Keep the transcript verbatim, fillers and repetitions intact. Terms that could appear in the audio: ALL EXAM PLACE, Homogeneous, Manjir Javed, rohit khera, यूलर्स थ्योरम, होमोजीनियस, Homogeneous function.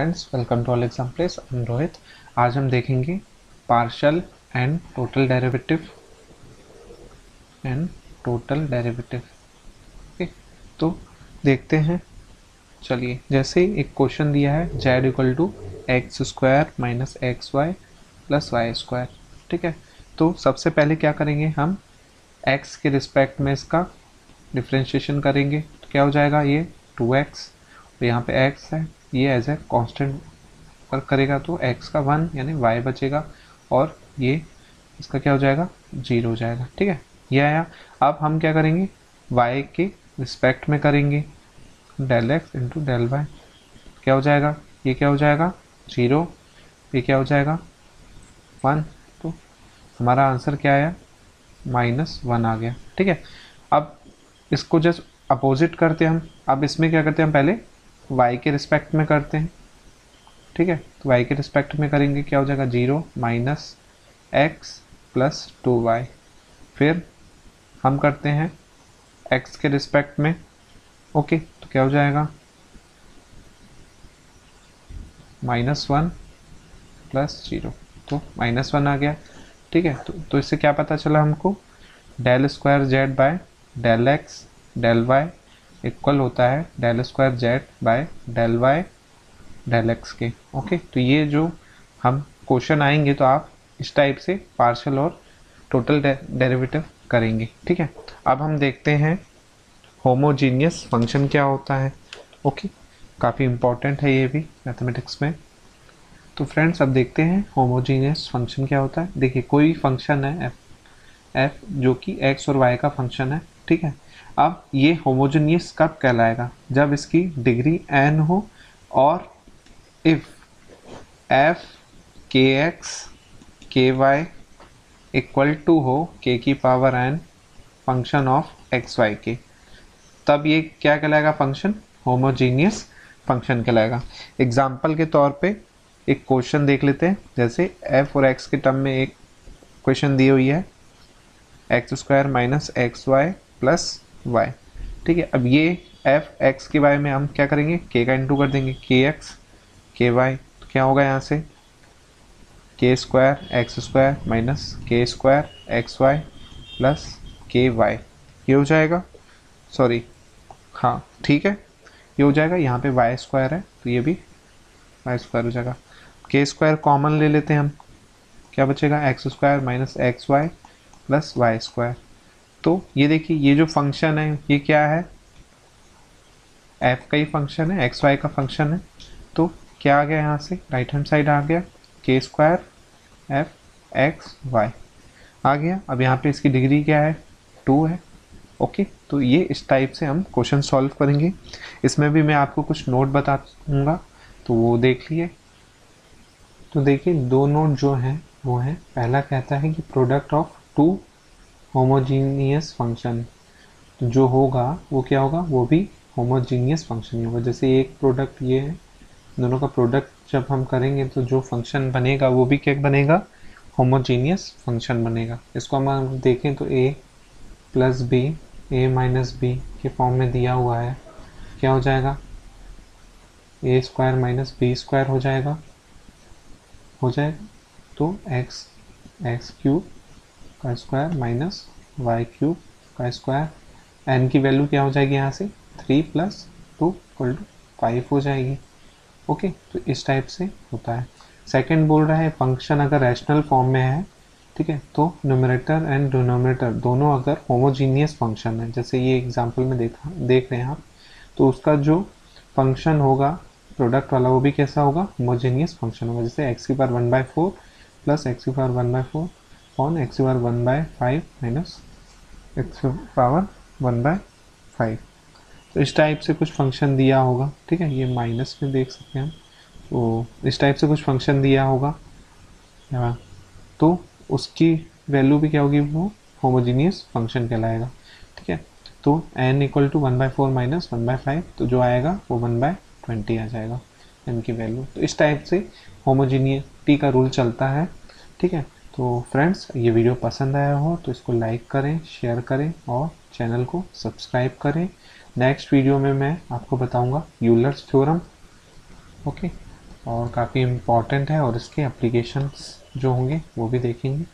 Friends welcome to allexamplace। हम रोहित। आज हम देखेंगे partial and total derivative and total derivative okay, तो देखते हैं। चलिए, जैसे एक क्वेश्चन दिया है Z equal to x square minus x Y plus Y square, ठीक है। तो सबसे पहले क्या करेंगे, हम x के रिस्पेक्ट में इसका डिफ्रेंशिएशन करेंगे। तो क्या हो जाएगा, ये टू एक्स, यहाँ पे x है, ये एज ए कांस्टेंट वर्क करेगा तो x का वन यानी y बचेगा और ये इसका क्या हो जाएगा, जीरो हो जाएगा, ठीक है। ये आया। अब हम क्या करेंगे, y के रिस्पेक्ट में करेंगे del X into del Y, क्या हो जाएगा, ये क्या हो जाएगा जीरो, ये क्या हो जाएगा वन। तो हमारा आंसर क्या आया, माइनस वन आ गया, ठीक है। अब इसको जस्ट अपोजिट करते हैं हम। अब इसमें क्या करते हैं, हम पहले y के रिस्पेक्ट में करते हैं, ठीक है। तो y के रिस्पेक्ट में करेंगे, क्या हो जाएगा zero minus X plus two Y. फिर हम करते हैं x के रिस्पेक्ट में, ओके, तो क्या हो जाएगा माइनस वन प्लस जीरो, तो माइनस वन आ गया, ठीक है। तो, तो इससे क्या पता चला हमको, del square Z by del x del Y equal होता है del square Z by del Y del x के, ओके। तो ये जो हम क्वेश्चन आएंगे तो आप इस टाइप से पार्शल और टोटल डेरिवेटिव करेंगे, ठीक है। अब हम देखते हैं होमोजीनियस फंक्शन क्या होता है, ओके। काफ़ी इम्पॉर्टेंट है ये भी मैथमेटिक्स में। तो फ्रेंड्स अब देखते हैं होमोजीनियस फंक्शन क्या होता है। देखिए, कोई फंक्शन है एफ एफ जो कि एक्स और वाई का फंक्शन है, ठीक है। अब ये होमोजेनियस कब कहलाएगा, जब इसकी डिग्री एन हो और if F K X K Y equal to हो के की power N function of x Y के, तब ये क्या कहलाएगा फंक्शन, होमोजेनियस फंक्शन कहलाएगा। एग्जाम्पल के तौर पे एक क्वेश्चन देख लेते हैं। जैसे एफ और एक्स के टर्म में एक क्वेश्चन दी हुई है x square minus x Y plus Y, ठीक है। अब ये एफ एक्स के वाई में हम क्या करेंगे, के का इंटू कर देंगे, के एक्स के वाई, तो क्या होगा यहाँ से के स्क्वायर एक्स स्क्वायर माइनस के स्क्वायर एक्स वाई प्लस के वाई, ये हो जाएगा, सॉरी हाँ ठीक है, ये हो जाएगा। यहाँ पे वाई स्क्वायर है तो ये भी वाई स्क्वायर हो जाएगा। के स्क्वायर कॉमन ले लेते हैं हम, क्या बचेगा x square minus x Y plus Y square. तो ये देखिए, ये जो फंक्शन है ये क्या है, एफ का ही फंक्शन है, एक्स वाई का फंक्शन है। तो क्या आ गया यहाँ से, राइट हैंड साइड आ गया के स्क्वायर एफ एक्स वाई आ गया। अब यहाँ पे इसकी डिग्री क्या है, टू है, ओके। तो ये इस टाइप से हम क्वेश्चन सॉल्व करेंगे। इसमें भी मैं आपको कुछ नोट बताऊँगा तो वो देख लिए। तो देखिए, दो नोट जो हैं वो हैं, पहला कहता है कि product of two होमोजीनियस function जो होगा वो क्या होगा, वो भी होमोजीनियस फंक्शन ही होगा। जैसे एक प्रोडक्ट ये है, दोनों का प्रोडक्ट जब हम करेंगे तो जो फंक्शन बनेगा वो भी क्या बनेगा, होमोजीनियस फंक्शन बनेगा। इसको हम देखें तो A plus B A minus B के फॉर्म में दिया हुआ है, क्या हो जाएगा ए स्क्वायर माइनस बी स्क्वायर हो जाएगा, हो जाएगा तो एक्स एक्स क्यूब का स्क्वायर माइनस वाई क्यूब का स्क्वायर। एन की वैल्यू क्या हो जाएगी यहाँ से, three plus two equal to five हो जाएगी, ओके। तो इस टाइप से होता है। सेकंड बोल रहा है फंक्शन अगर रैशनल फॉर्म में है, ठीक है, तो न्यूमरेटर एंड डिनोमिनेटर दोनों अगर होमोजीनियस फंक्शन है, जैसे ये एग्जाम्पल में देखा देख रहे हैं आप, तो उसका जो फंक्शन होगा प्रोडक्ट वाला वो भी कैसा होगा, होमोजीनियस फंक्शन होगा। जैसे एक्स की power one by four plus X की power one by four on X की power one by five minus X की पावर वन बाई फाइव। तो इस टाइप से कुछ फंक्शन दिया होगा, ठीक है। ये माइनस में देख सकते हैं हम, तो इस टाइप से कुछ फंक्शन दिया होगा तो उसकी वैल्यू भी क्या होगी, वो होमोजीनियस फंक्शन कहलाएगा, ठीक है। तो N equal to one by four minus one by five, तो जो आएगा वो वन बाई ट्वेंटी आ जाएगा एन की वैल्यू। तो इस टाइप से होमोजीनियटी का रूल चलता है, ठीक है। तो फ्रेंड्स, ये वीडियो पसंद आया हो तो इसको लाइक करें, शेयर करें और चैनल को सब्सक्राइब करें। नेक्स्ट वीडियो में मैं आपको बताऊंगा यूलर्स थ्योरम, ओके। और काफ़ी इम्पॉर्टेंट है और इसके एप्लीकेशंस जो होंगे वो भी देखेंगे।